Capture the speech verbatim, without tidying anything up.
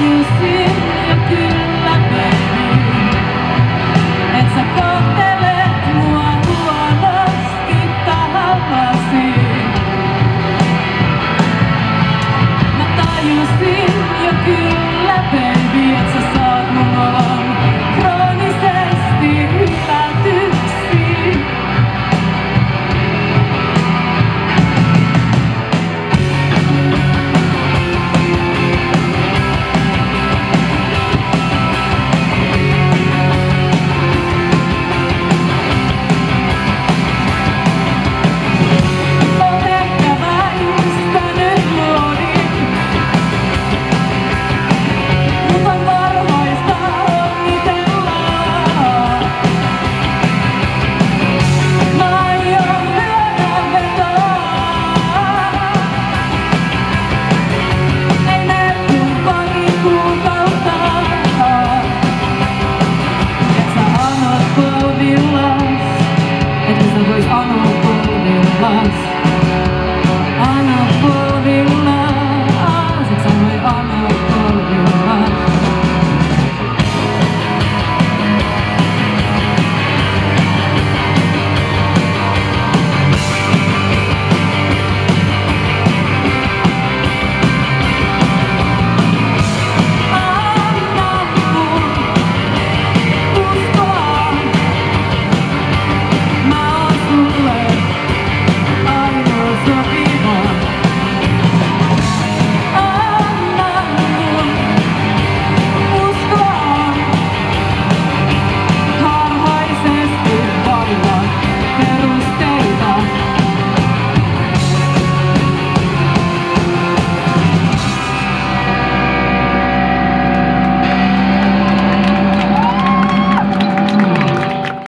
you see.